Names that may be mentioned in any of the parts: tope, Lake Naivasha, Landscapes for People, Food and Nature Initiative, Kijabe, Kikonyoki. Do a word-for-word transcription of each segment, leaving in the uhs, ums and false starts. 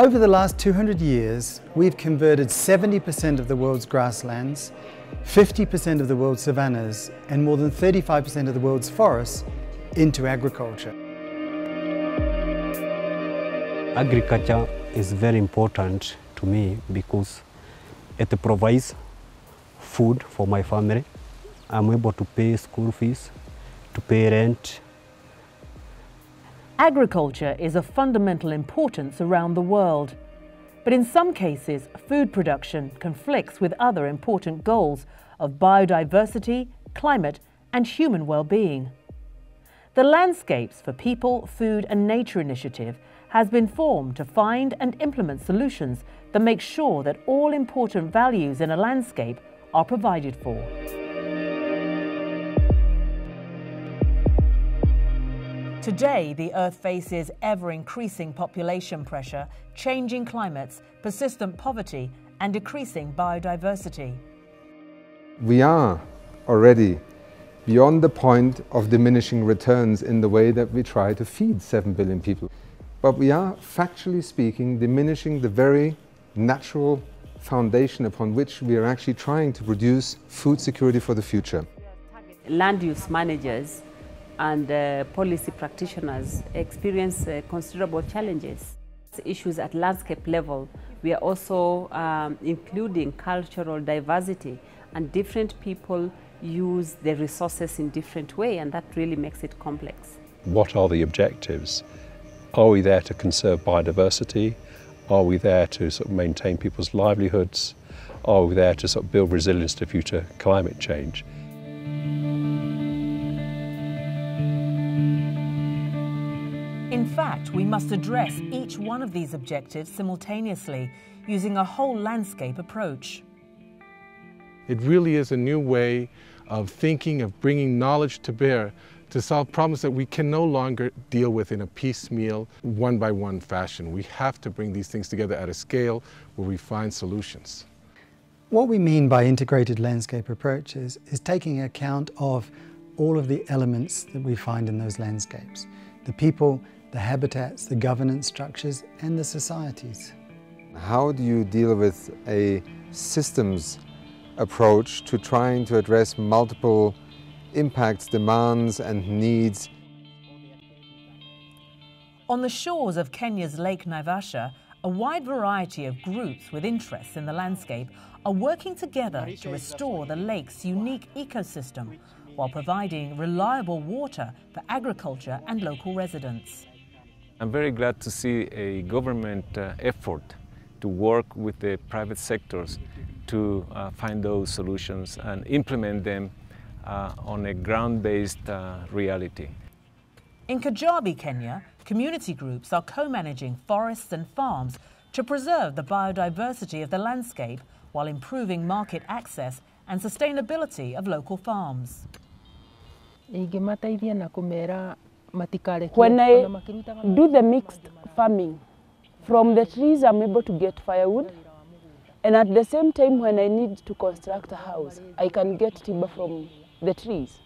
Over the last two hundred years, we've converted seventy percent of the world's grasslands, fifty percent of the world's savannas, and more than thirty-five percent of the world's forests into agriculture. Agriculture is very important to me because it provides food for my family. I'm able to pay school fees, to pay rent. Agriculture is of fundamental importance around the world, but in some cases, food production conflicts with other important goals of biodiversity, climate, and human well-being. The Landscapes for People, Food and Nature Initiative has been formed to find and implement solutions that make sure that all important values in a landscape are provided for. Today, the Earth faces ever-increasing population pressure, changing climates, persistent poverty, and decreasing biodiversity. We are already beyond the point of diminishing returns in the way that we try to feed seven billion people. But we are, factually speaking, diminishing the very natural foundation upon which we are actually trying to produce food security for the future. Land use managers and uh, policy practitioners experience uh, considerable challenges. Issues at landscape level, we are also um, including cultural diversity, and different people use their resources in different ways, and that really makes it complex. What are the objectives? Are we there to conserve biodiversity? Are we there to sort of maintain people's livelihoods? Are we there to sort of build resilience to future climate change? In fact, we must address each one of these objectives simultaneously, using a whole landscape approach. It really is a new way of thinking, of bringing knowledge to bear to solve problems that we can no longer deal with in a piecemeal, one-by-one fashion. We have to bring these things together at a scale where we find solutions. What we mean by integrated landscape approaches is taking account of all of the elements that we find in those landscapes: the people, the habitats, the governance structures, and the societies. How do you deal with a systems approach to trying to address multiple impacts, demands, and needs? On the shores of Kenya's Lake Naivasha, a wide variety of groups with interests in the landscape are working together to restore the lake's unique ecosystem, while providing reliable water for agriculture and local residents. I'm very glad to see a government uh, effort to work with the private sectors to uh, find those solutions and implement them uh, on a ground-based uh, reality. In Kijabe, Kenya, community groups are co-managing forests and farms to preserve the biodiversity of the landscape while improving market access and sustainability of local farms. When I do the mixed farming, from the trees I'm able to get firewood, and at the same time when I need to construct a house, I can get timber from the trees.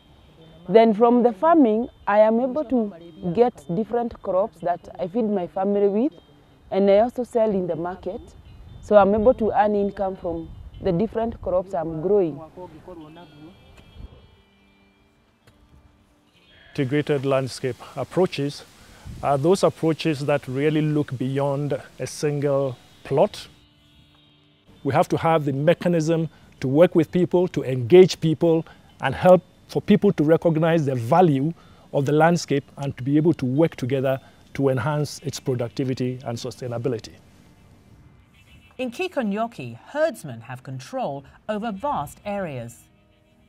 Then from the farming, I am able to get different crops that I feed my family with, and I also sell in the market, so I'm able to earn income from the different crops I'm growing. Integrated landscape approaches are those approaches that really look beyond a single plot. We have to have the mechanism to work with people, to engage people, and help for people to recognize the value of the landscape and to be able to work together to enhance its productivity and sustainability. In Kikonyoki, herdsmen have control over vast areas.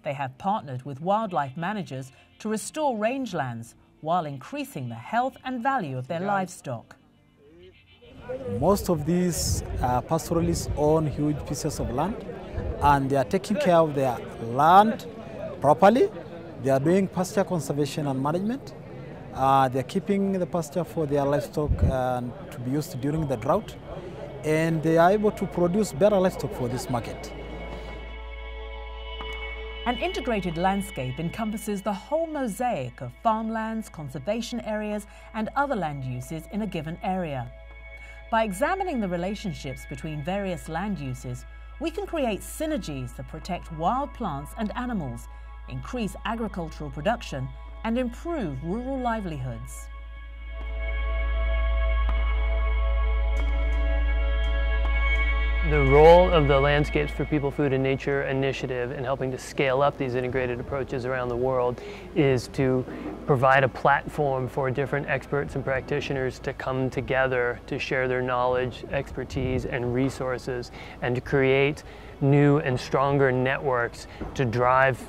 They have partnered with wildlife managers to restore rangelands while increasing the health and value of their livestock. Most of these uh, pastoralists own huge pieces of land, and they are taking care of their land properly. They are doing pasture conservation and management. Uh, they are keeping the pasture for their livestock uh, to be used during the drought, and they are able to produce better livestock for this market. An integrated landscape encompasses the whole mosaic of farmlands, conservation areas, and other land uses in a given area. By examining the relationships between various land uses, we can create synergies that protect wild plants and animals, increase agricultural production, and improve rural livelihoods. The role of the Landscapes for People, Food and Nature Initiative in helping to scale up these integrated approaches around the world is to provide a platform for different experts and practitioners to come together to share their knowledge, expertise, and resources, and to create new and stronger networks to drive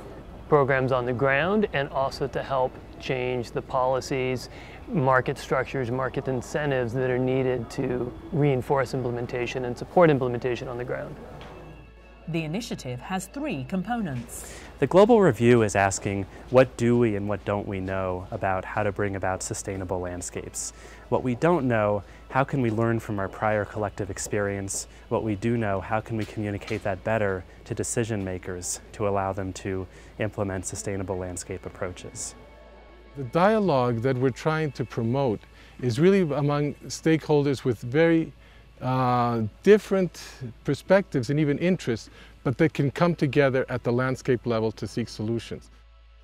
programs on the ground and also to help change the policies, market structures, market incentives that are needed to reinforce implementation and support implementation on the ground. The initiative has three components. The global review is asking, what do we and what don't we know about how to bring about sustainable landscapes? What we don't know, how can we learn from our prior collective experience? What we do know, how can we communicate that better to decision makers to allow them to implement sustainable landscape approaches? The dialogue that we're trying to promote is really among stakeholders with very uh, different perspectives and even interests, but that can come together at the landscape level to seek solutions.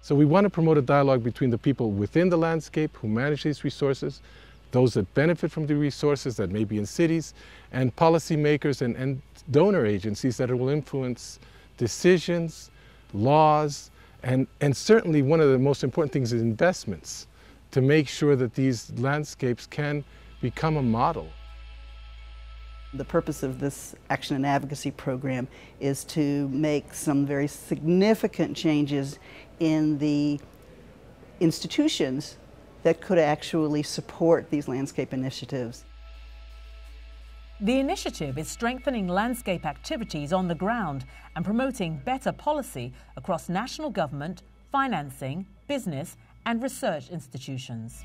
So we want to promote a dialogue between the people within the landscape who manage these resources, those that benefit from the resources that may be in cities, and policymakers and, and donor agencies that will influence decisions, laws, And, and certainly one of the most important things is investments to make sure that these landscapes can become a model. The purpose of this action and advocacy program is to make some very significant changes in the institutions that could actually support these landscape initiatives. The initiative is strengthening landscape activities on the ground and promoting better policy across national government, financing, business, and research institutions.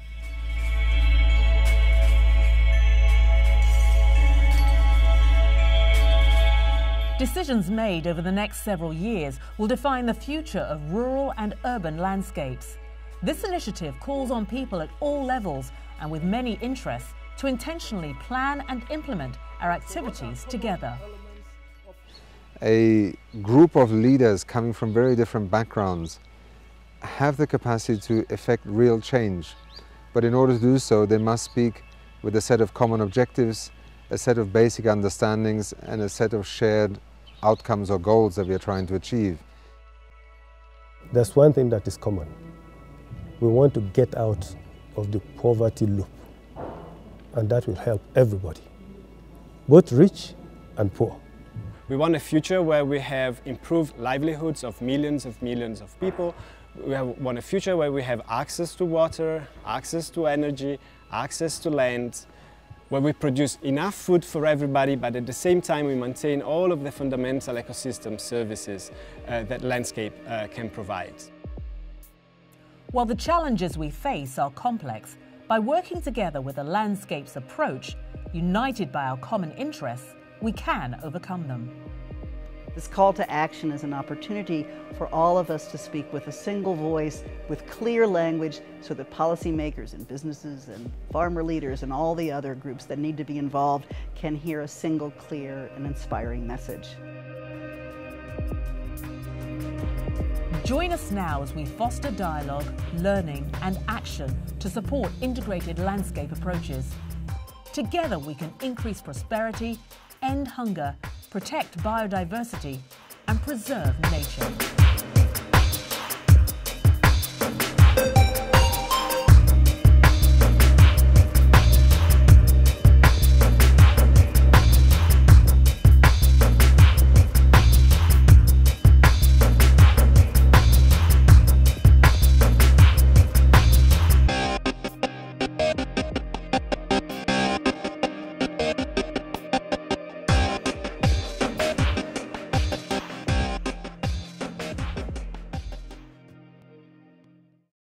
Decisions made over the next several years will define the future of rural and urban landscapes. This initiative calls on people at all levels and with many interests to intentionally plan and implement our activities together. A group of leaders coming from very different backgrounds have the capacity to effect real change, but in order to do so they must speak with a set of common objectives, a set of basic understandings, and a set of shared outcomes or goals that we are trying to achieve. There's one thing that is common. We want to get out of the poverty loop, and that will help everybody, both rich and poor. We want a future where we have improved livelihoods of millions and millions of people. We want a future where we have access to water, access to energy, access to land, where we produce enough food for everybody, but at the same time we maintain all of the fundamental ecosystem services uh, that landscape uh, can provide. While the challenges we face are complex, by working together with a landscapes approach, united by our common interests, we can overcome them. This call to action is an opportunity for all of us to speak with a single voice, with clear language, so that policymakers and businesses and farmer leaders and all the other groups that need to be involved can hear a single, clear, and inspiring message. Join us now as we foster dialogue, learning, and action to support integrated landscape approaches. Together we can increase prosperity, end hunger, protect biodiversity, and preserve nature.